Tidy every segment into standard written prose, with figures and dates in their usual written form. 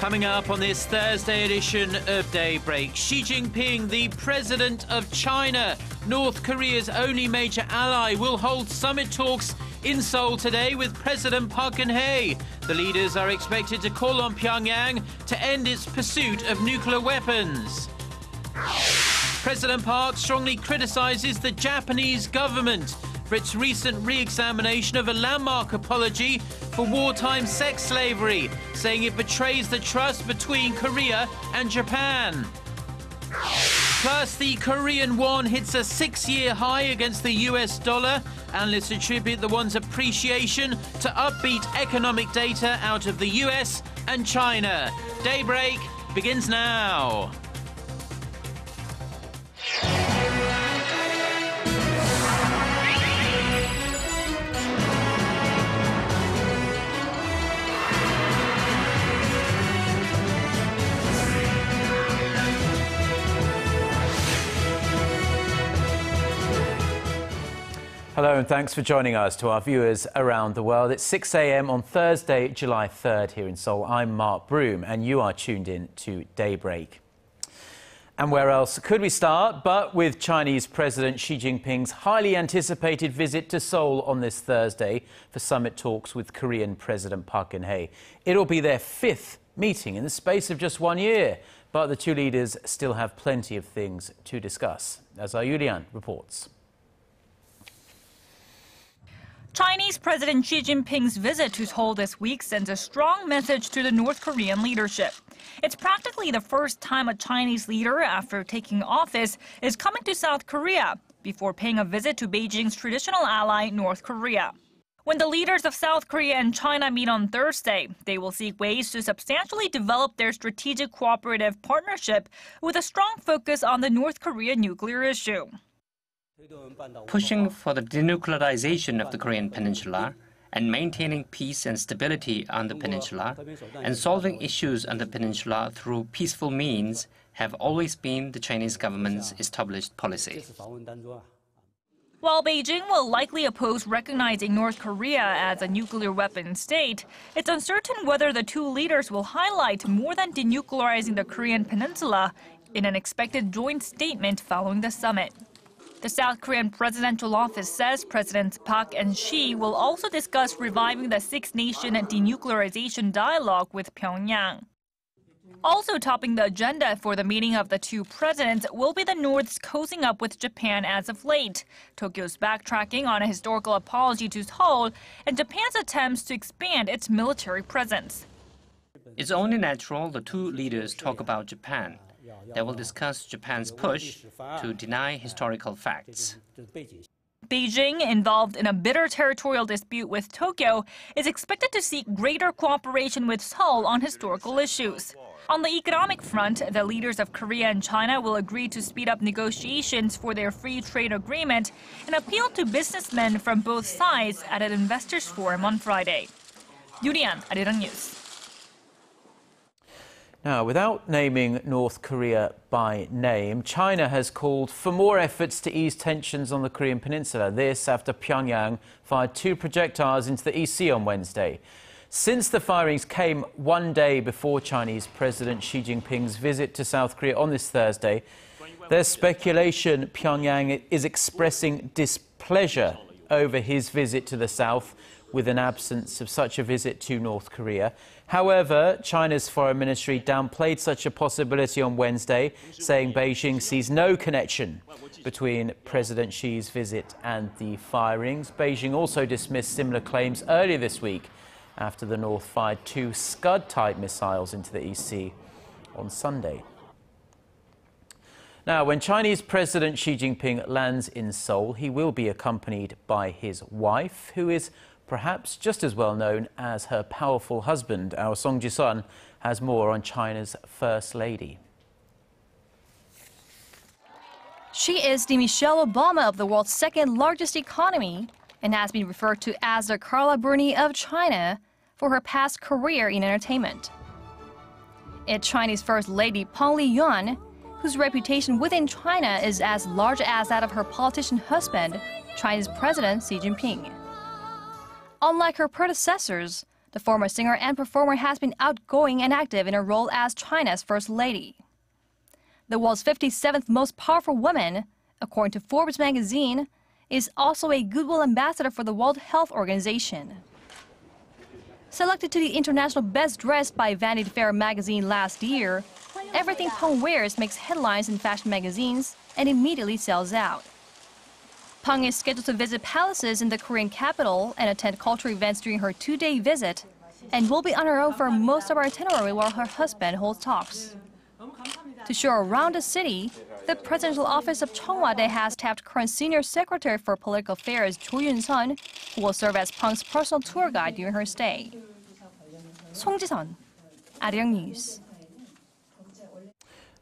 Coming up on this Thursday edition of Daybreak, Xi Jinping, the president of China, North Korea's only major ally, will hold summit talks in Seoul today with President Park Geun-hye. The leaders are expected to call on Pyongyang to end its pursuit of nuclear weapons. President Park strongly criticizes the Japanese government for its recent re-examination of a landmark apology for wartime sex slavery, saying it betrays the trust between Korea and Japan. Plus, the Korean won hits a six-year high against the US dollar. Analysts attribute the won's appreciation to upbeat economic data out of the US and China. Daybreak begins now. Hello and thanks for joining us. To our viewers around the world, it's 6 a.m. on Thursday, July 3rd here in Seoul. I'm Mark Broom and you are tuned in to Daybreak. And where else could we start but with Chinese President Xi Jinping's highly anticipated visit to Seoul on this Thursday for summit talks with Korean President Park Geun-hye. It'll be their fifth meeting in the space of just 1 year, but the two leaders still have plenty of things to discuss, as our Yoo Li-an reports. Chinese President Xi Jinping's visit to Seoul this week sends a strong message to the North Korean leadership. It's practically the first time a Chinese leader, after taking office, is coming to South Korea before paying a visit to Beijing's traditional ally, North Korea. When the leaders of South Korea and China meet on Thursday, they will seek ways to substantially develop their strategic cooperative partnership with a strong focus on the North Korean nuclear issue. Pushing for the denuclearization of the Korean peninsula and maintaining peace and stability on the peninsula and solving issues on the peninsula through peaceful means have always been the Chinese government's established policy. While Beijing will likely oppose recognizing North Korea as a nuclear weapon state, it's uncertain whether the two leaders will highlight more than denuclearizing the Korean peninsula in an expected joint statement following the summit. The South Korean presidential office says Presidents Park and Xi will also discuss reviving the six-nation denuclearization dialogue with Pyongyang. Also topping the agenda for the meeting of the two presidents will be the North's cozying up with Japan as of late, Tokyo's backtracking on a historical apology to Seoul, and Japan's attempts to expand its military presence. It's only natural the two leaders talk about Japan. They will discuss Japan's push to deny historical facts. Beijing, involved in a bitter territorial dispute with Tokyo, is expected to seek greater cooperation with Seoul on historical issues. On the economic front, the leaders of Korea and China will agree to speed up negotiations for their free trade agreement and appeal to businessmen from both sides at an investors' forum on Friday. Yoo Li-an, Arirang News. Now, without naming North Korea by name, China has called for more efforts to ease tensions on the Korean peninsula. This after Pyongyang fired two projectiles into the EC on Wednesday. Since the firings came 1 day before Chinese President Xi Jinping's visit to South Korea on this Thursday, there's speculation Pyongyang is expressing displeasure over his visit to the south, with an absence of such a visit to North Korea. However, China's foreign ministry downplayed such a possibility on Wednesday, saying Beijing sees no connection between President Xi's visit and the firings. Beijing also dismissed similar claims earlier this week after the North fired two Scud-type missiles into the EC on Sunday. Now, when Chinese President Xi Jinping lands in Seoul, he will be accompanied by his wife, who is perhaps just as well known as her powerful husband. Our Song Joon-sun has more on China's First Lady. She is the Michelle Obama of the world's second largest economy and has been referred to as the Carla Bruni of China for her past career in entertainment. It's Chinese First Lady Peng Liyuan, whose reputation within China is as large as that of her politician husband, Chinese President Xi Jinping. Unlike her predecessors, The former singer and performer has been outgoing and active in her role as China's first lady. The world's 57th most powerful woman, according to Forbes magazine, is also a goodwill ambassador for the World Health Organization. Selected to the International Best Dressed by Vanity Fair magazine last year, everything Peng wears makes headlines in fashion magazines and immediately sells out. Peng is scheduled to visit palaces in the Korean capital and attend cultural events during her two-day visit, and will be on her own for most of her itinerary while her husband holds talks. To show around the city, the presidential office of Cheong Wa Dae has tapped current senior secretary for political affairs Cho Yun-sun, who will serve as Peng's personal tour guide during her stay. Song Ji-sun, Arirang News.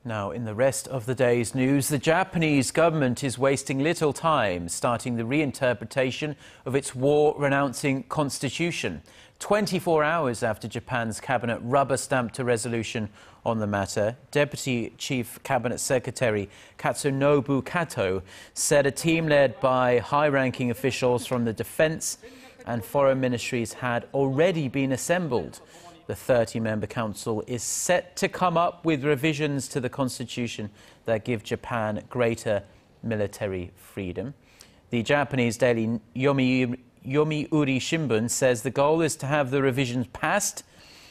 Now, in the rest of the day's news, the Japanese government is wasting little time starting the reinterpretation of its war-renouncing constitution, 24 hours after Japan's cabinet rubber-stamped a resolution on the matter. Deputy Chief Cabinet Secretary Katsunobu Kato said a team led by high-ranking officials from the defense and foreign ministries had already been assembled. The 30-member council is set to come up with revisions to the constitution that give Japan greater military freedom. The Japanese daily Yomiuri Shimbun says the goal is to have the revisions passed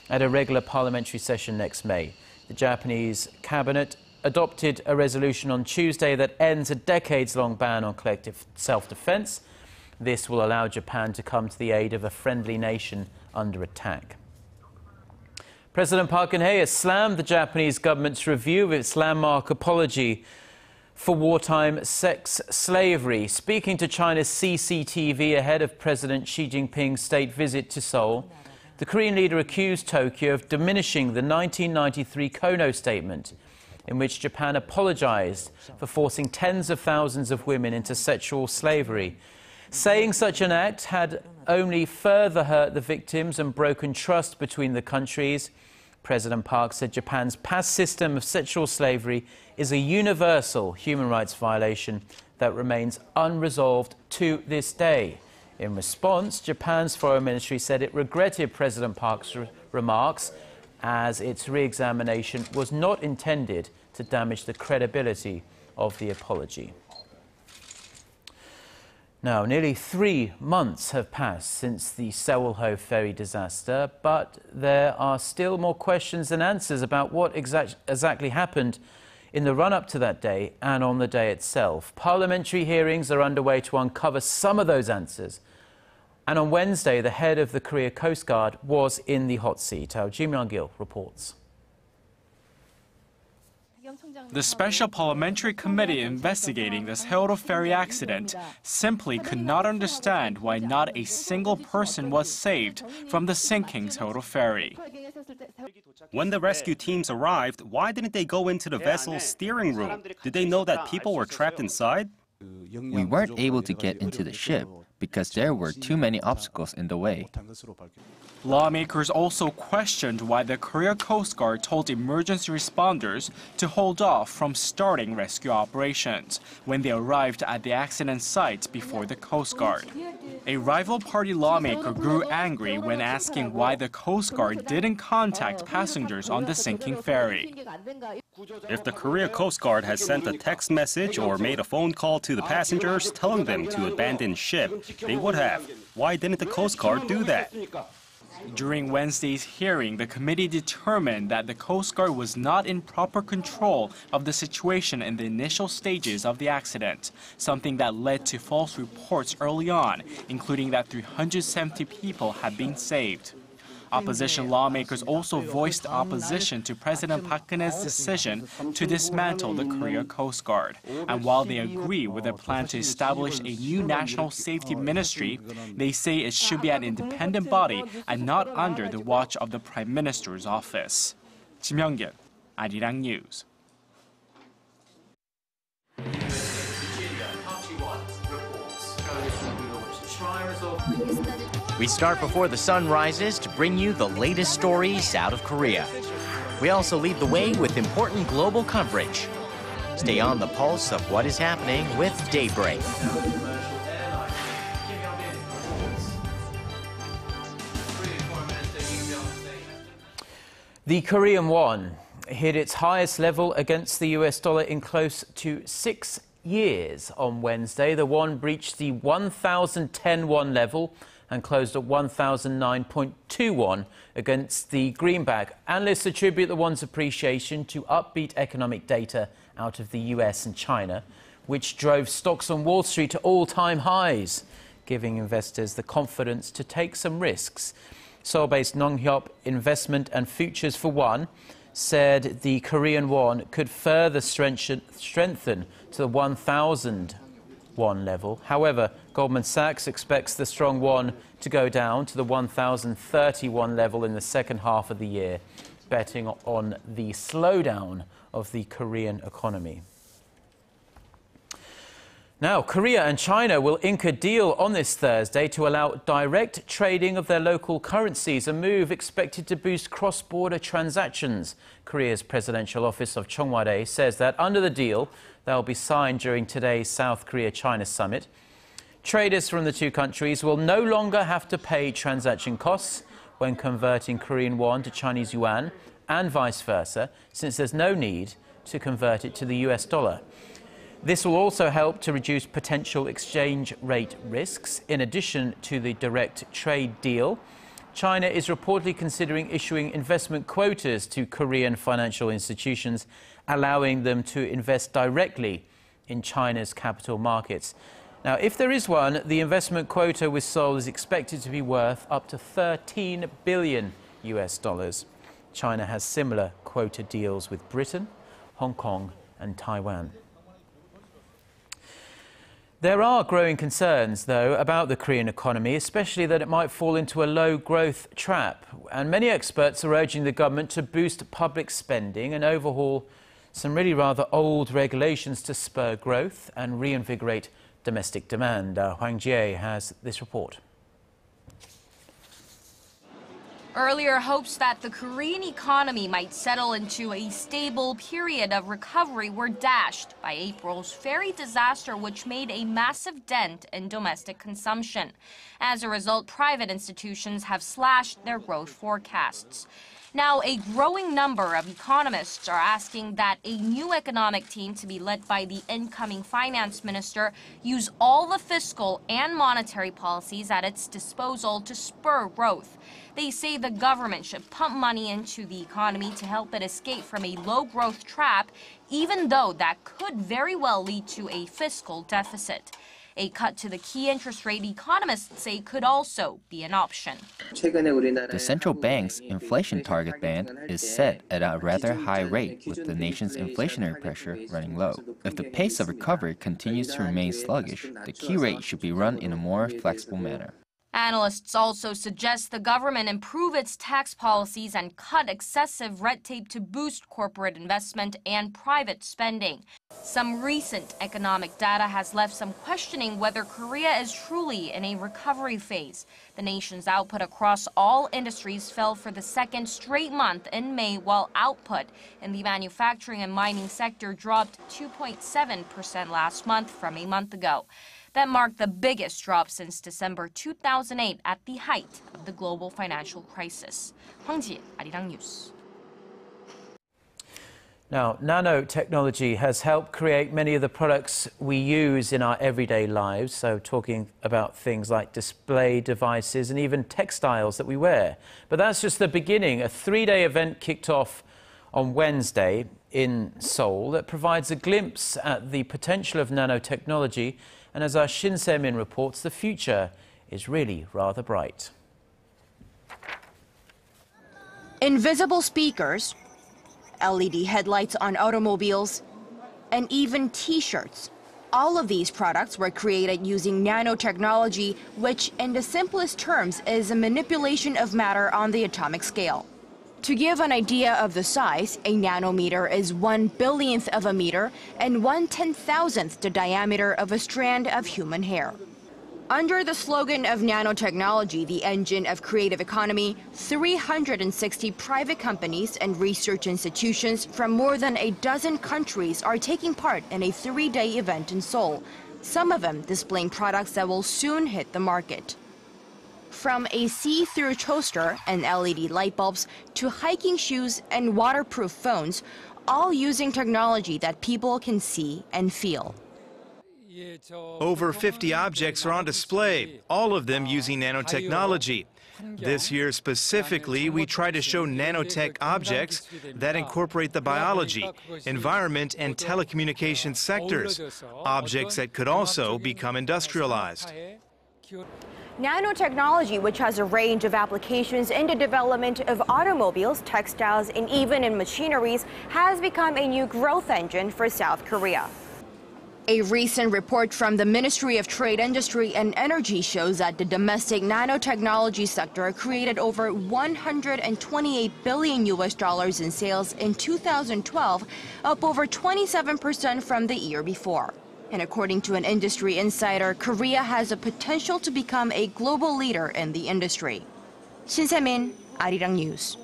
at a regular parliamentary session next May. The Japanese cabinet adopted a resolution on Tuesday that ends a decades-long ban on collective self-defense. This will allow Japan to come to the aid of a friendly nation under attack. President Park Geun-hye has slammed the Japanese government's review of its landmark apology for wartime sex slavery. Speaking to China's CCTV ahead of President Xi Jinping's state visit to Seoul, the Korean leader accused Tokyo of diminishing the 1993 Kono statement, in which Japan apologized for forcing tens of thousands of women into sexual slavery, saying such an act had only further hurt the victims and broken trust between the countries. President Park said Japan's past system of sexual slavery is a universal human rights violation that remains unresolved to this day. In response, Japan's foreign ministry said it regretted President Park's remarks, as its re-examination was not intended to damage the credibility of the apology. Now, nearly 3 months have passed since the Sewol-ho ferry disaster, but there are still more questions than answers about what exactly happened in the run-up to that day and on the day itself. Parliamentary hearings are underway to uncover some of those answers. And on Wednesday, the head of the Korea Coast Guard was in the hot seat. Our Ji Myung-kil reports. The Special Parliamentary Committee investigating the Sewol-ho ferry accident simply could not understand why not a single person was saved from the sinking Sewol-ho ferry. When the rescue teams arrived, why didn't they go into the vessel's steering room? Did they know that people were trapped inside? We weren't able to get into the ship because there were too many obstacles in the way. Lawmakers also questioned why the Korea Coast Guard told emergency responders to hold off from starting rescue operations when they arrived at the accident site before the Coast Guard. A rival party lawmaker grew angry when asking why the Coast Guard didn't contact passengers on the sinking ferry. If the Korea Coast Guard has sent a text message or made a phone call to the passengers telling them to abandon ship, they would have. Why didn't the Coast Guard do that? During Wednesday's hearing, the committee determined that the Coast Guard was not in proper control of the situation in the initial stages of the accident, something that led to false reports early on, including that 370 people had been saved. Opposition lawmakers also voiced opposition to President Park Geun-hye's decision to dismantle the Korea Coast Guard. And while they agree with a plan to establish a new national safety ministry, they say it should be an independent body and not under the watch of the Prime Minister's office. Ji Myung-kil, Arirang News. We start before the sun rises to bring you the latest stories out of Korea. We also lead the way with important global coverage. Stay on the pulse of what is happening with Daybreak. The Korean won hit its highest level against the US dollar in close to 6 years on Wednesday. The won breached the 1,010 won level and closed at 1,009.21 against the greenback. Analysts attribute the won's appreciation to upbeat economic data out of the US and China, which drove stocks on Wall Street to all-time highs, giving investors the confidence to take some risks. Seoul-based Nong-hyeop Investment and Futures for One said the Korean won could further strengthen to the 1,000 won level. However, Goldman Sachs expects the strong won to go down to the 1,031 level in the second half of the year, betting on the slowdown of the Korean economy. Now, Korea and China will ink a deal on this Thursday to allow direct trading of their local currencies, a move expected to boost cross-border transactions. Korea's presidential office of Cheong Wa Dae says that under the deal that will be signed during today's South Korea-China summit, traders from the two countries will no longer have to pay transaction costs when converting Korean won to Chinese yuan and vice versa, since there's no need to convert it to the US dollar. This will also help to reduce potential exchange rate risks. In addition to the direct trade deal, China is reportedly considering issuing investment quotas to Korean financial institutions, allowing them to invest directly in China's capital markets. Now, if there is one, the investment quota with Seoul is expected to be worth up to $13 billion. China has similar quota deals with Britain, Hong Kong and Taiwan. There are growing concerns, though, about the Korean economy, especially that it might fall into a low-growth trap. And many experts are urging the government to boost public spending and overhaul some really rather old regulations to spur growth and reinvigorate domestic demand. Hwang Ji-hye has this report. Earlier hopes that the Korean economy might settle into a stable period of recovery were dashed by April's ferry disaster, which made a massive dent in domestic consumption. As a result, private institutions have slashed their growth forecasts. Now, a growing number of economists are asking that a new economic team to be led by the incoming finance minister use all the fiscal and monetary policies at its disposal to spur growth. They say the government should pump money into the economy to help it escape from a low-growth trap, even though that could very well lead to a fiscal deficit. A cut to the key interest rate, economists say, could also be an option. The central bank's inflation target band is set at a rather high rate, with the nation's inflationary pressure running low. If the pace of recovery continues to remain sluggish, the key rate should be run in a more flexible manner. Analysts also suggest the government improve its tax policies and cut excessive red tape to boost corporate investment and private spending. Some recent economic data has left some questioning whether Korea is truly in a recovery phase. The nation's output across all industries fell for the second straight month in May, while output in the manufacturing and mining sector dropped 2.7% last month from a month ago. That marked the biggest drop since December 2008 at the height of the global financial crisis. Hwang Ji-hye, Arirang News. Now, nanotechnology has helped create many of the products we use in our everyday lives, so talking about things like display devices and even textiles that we wear. But that's just the beginning. A three-day event kicked off on Wednesday in Seoul that provides a glimpse at the potential of nanotechnology. And as our Shin Se-min reports, the future is really rather bright. Invisible speakers, LED headlights on automobiles, and even T-shirts. All of these products were created using nanotechnology, which in the simplest terms is a manipulation of matter on the atomic scale. To give an idea of the size, a nanometer is 1/1,000,000,000th of a meter and 1/10,000th the diameter of a strand of human hair. Under the slogan of nanotechnology, the engine of creative economy, 360 private companies and research institutions from more than a dozen countries are taking part in a three-day event in Seoul, some of them displaying products that will soon hit the market. From a see-through toaster and LED light bulbs to hiking shoes and waterproof phones, all using technology that people can see and feel. Over 50 objects are on display, all of them using nanotechnology. This year specifically, we try to show nanotech objects that incorporate the biology, environment, and telecommunications sectors, objects that could also become industrialized. Nanotechnology, which has a range of applications in the development of automobiles, textiles, and even in machineries, has become a new growth engine for South Korea. A recent report from the Ministry of Trade, Industry and Energy shows that the domestic nanotechnology sector created over $128 billion in sales in 2012, up over 27% from the year before. And according to an industry insider, Korea has the potential to become a global leader in the industry. Shin Se-min, Arirang News.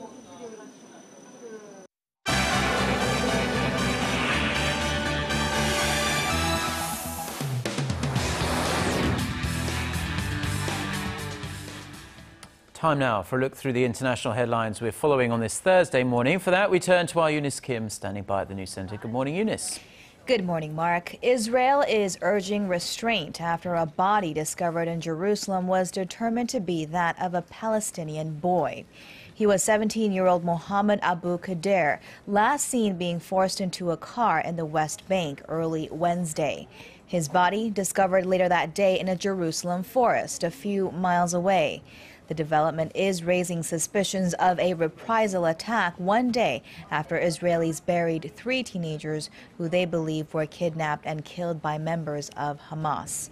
Time now for a look through the international headlines we're following on this Thursday morning. For that, we turn to our Eunice Kim, standing by at the News Centre. Good morning, Eunice. Good morning, Mark. Israel is urging restraint after a body discovered in Jerusalem was determined to be that of a Palestinian boy. He was 17-year-old Mohammed Abu Kader, last seen being forced into a car in the West Bank early Wednesday. His body discovered later that day in a Jerusalem forest a few miles away. The development is raising suspicions of a reprisal attack one day after Israelis buried three teenagers who they believe were kidnapped and killed by members of Hamas.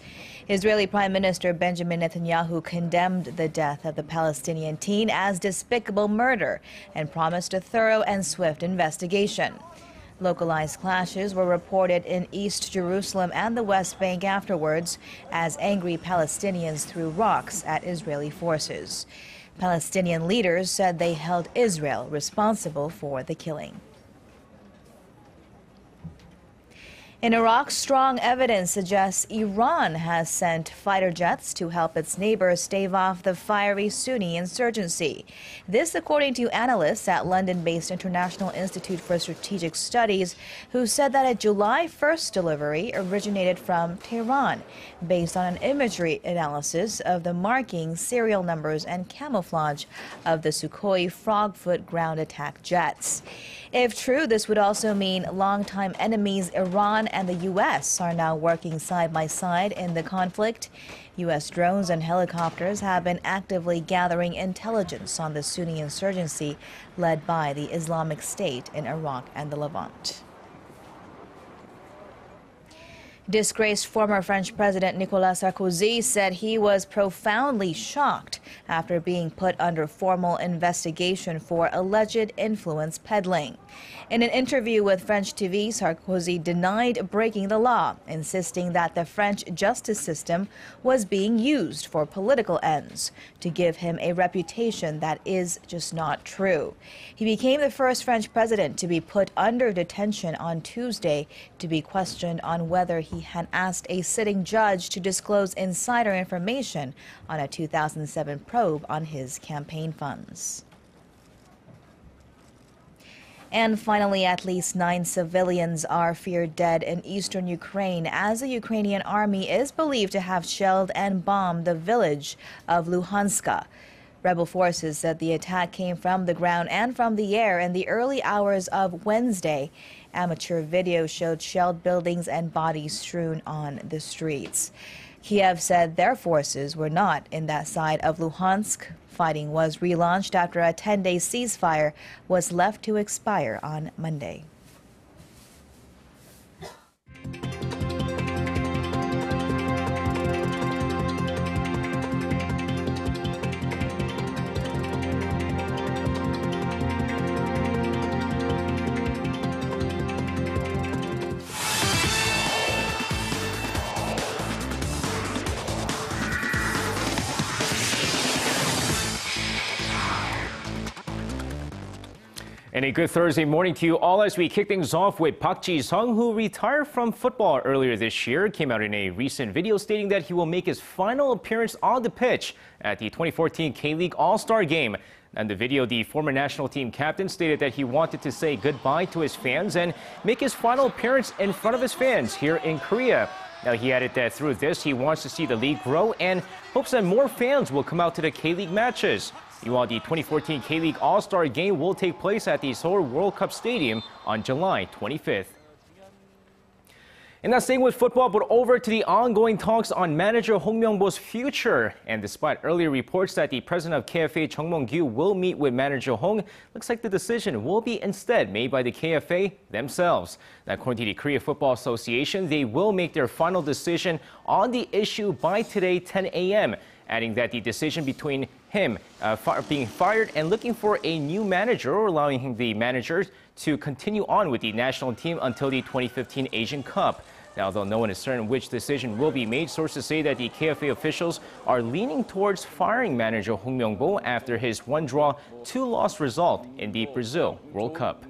Israeli Prime Minister Benjamin Netanyahu condemned the death of the Palestinian teen as despicable murder and promised a thorough and swift investigation. Localized clashes were reported in East Jerusalem and the West Bank afterwards as angry Palestinians threw rocks at Israeli forces. Palestinian leaders said they held Israel responsible for the killing. In Iraq, strong evidence suggests Iran has sent fighter jets to help its neighbors stave off the fiery Sunni insurgency. This, according to analysts at London-based International Institute for Strategic Studies, who said that a July 1st delivery originated from Tehran, based on an imagery analysis of the markings, serial numbers, and camouflage of the Sukhoi Frogfoot ground attack jets. If true, this would also mean longtime enemies Iran and the U.S. are now working side by side in the conflict. U.S. drones and helicopters have been actively gathering intelligence on the Sunni insurgency led by the Islamic State in Iraq and the Levant. Disgraced former French President Nicolas Sarkozy said he was profoundly shocked after being put under formal investigation for alleged influence peddling. In an interview with French TV, Sarkozy denied breaking the law, insisting that the French justice system was being used for political ends to give him a reputation that is just not true. He became the first French president to be put under detention on Tuesday to be questioned on whether he had asked a sitting judge to disclose insider information on a 2007 probe on his campaign funds. And finally, at least 9 civilians are feared dead in eastern Ukraine as the Ukrainian army is believed to have shelled and bombed the village of Luhansk. Rebel forces said the attack came from the ground and from the air in the early hours of Wednesday. Amateur video showed shelled buildings and bodies strewn on the streets. Kiev said their forces were not in that side of Luhansk. Fighting was relaunched after a 10-day ceasefire was left to expire on Monday. And a good Thursday morning to you all as we kick things off with Park Ji-sung, who retired from football earlier this year, came out in a recent video stating that he will make his final appearance on the pitch at the 2014 K-League All-Star Game. In the video, the former national team captain stated that he wanted to say goodbye to his fans and make his final appearance in front of his fans here in Korea. Now, he added that through this, he wants to see the league grow and hopes that more fans will come out to the K-League matches. Meanwhile, the 2014 K-League All-Star Game will take place at the Seoul World Cup Stadium on July 25th. And now staying with football, but over to the ongoing talks on manager Hong Myung-bo's future. And despite earlier reports that the president of KFA, Jung Mong-gyu, will meet with manager Hong, looks like the decision will be instead made by the KFA themselves. Now, according to the Korea Football Association, they will make their final decision on the issue by today, 10 a.m., adding that the decision between him being fired and looking for a new manager, or allowing the managers to continue on with the national team until the 2015 Asian Cup. Now, although no one is certain which decision will be made, sources say that the KFA officials are leaning towards firing manager Hong Myung-bo after his one-draw, two-loss result in the Brazil World Cup.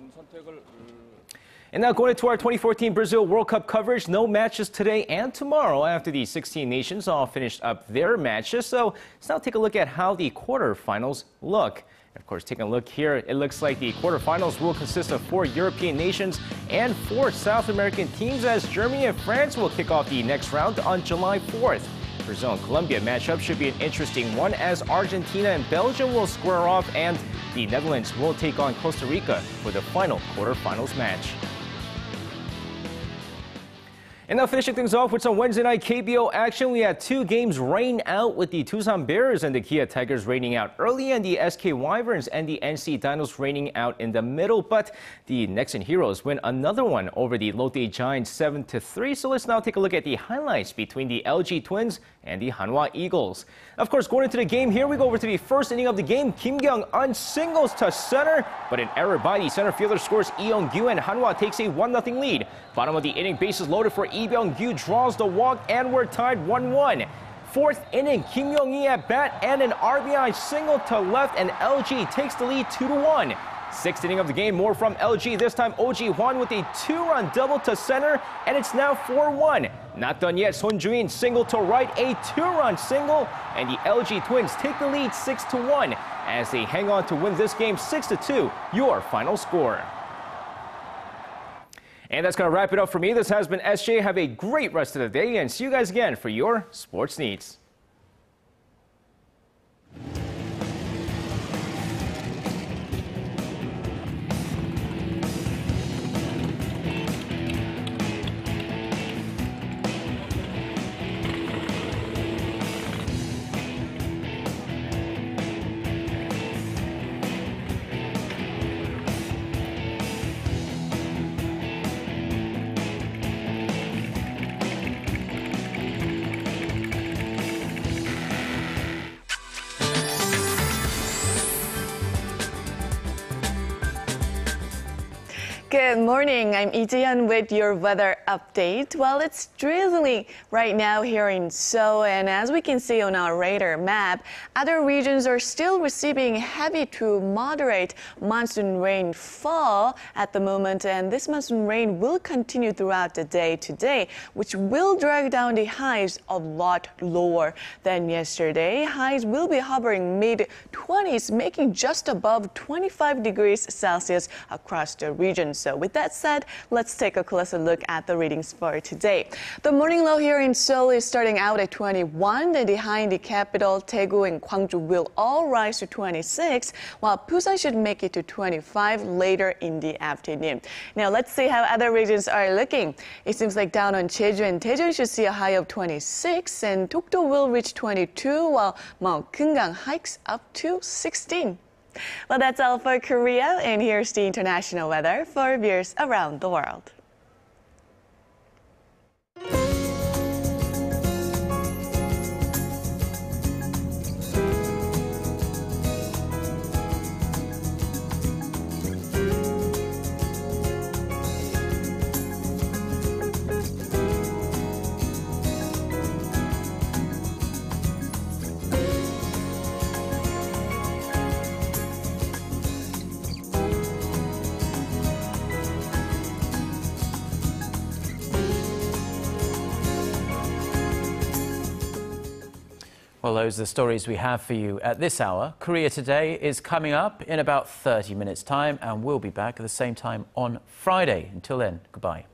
And now going into our 2014 Brazil World Cup coverage, no matches today and tomorrow after the 16 nations all finished up their matches. So let's now take a look at how the quarterfinals look. Of course, taking a look here, it looks like the quarterfinals will consist of 4 European nations and 4 South American teams, as Germany and France will kick off the next round on July 4th. Brazil and Colombia matchup should be an interesting one, as Argentina and Belgium will square off and the Netherlands will take on Costa Rica for the final quarterfinals match. And now finishing things off with some Wednesday night KBO action, we had 2 games rain out, with the Tucson Bears and the Kia Tigers raining out early, and the SK Wyverns and the NC Dinos raining out in the middle. But the Nexon Heroes win another one over the Lotte Giants 7-3. So let's now take a look at the highlights between the LG Twins and the Hanwha Eagles. Of course, going into the game here, we go over to the first inning of the game. Kim Kyung on singles to center, but an error by the center fielder scores Lee Young-gyu, and Hanwha takes a 1-0 lead. Bottom of the inning, bases loaded for Lee Byung-gyu, draws the walk, and we're tied 1-1. Fourth inning, Kim Yong-hee at bat and an RBI single to left, and LG takes the lead 2-1. Sixth inning of the game, more from LG, this time Oh Ji-hwan with a 2-run double to center, and it's now 4-1. Not done yet, Son Joon-in single to right, a 2-run single, and the LG Twins take the lead 6-1 as they hang on to win this game 6-2, your final score. And that's going to wrap it up for me. This has been SJ. Have a great rest of the day, and see you guys again for your sports needs. Good morning, I'm Lee Ji-yeon with your weather update. Well, it's drizzly right now here in Seoul, and as we can see on our radar map, other regions are still receiving heavy to moderate monsoon rainfall at the moment, and this monsoon rain will continue throughout the day today, which will drag down the highs a lot lower than yesterday. Highs will be hovering mid-20s, making just above 25 degrees Celsius across the region. So with that said, let's take a closer look at the readings for today. The morning low here in Seoul is starting out at 21, and high in the capital, Daegu and Gwangju, will all rise to 26, while Busan should make it to 25 later in the afternoon. Now let's see how other regions are looking. It seems like down on Jeju and Daejeon should see a high of 26, and Dokdo will reach 22, while Mount Geungang hikes up to 16. Well, that's all for Korea, and here's the international weather for viewers around the world. Well, those are the stories we have for you at this hour. Korea Today is coming up in about 30 minutes' time, and we'll be back at the same time on Friday. Until then, goodbye.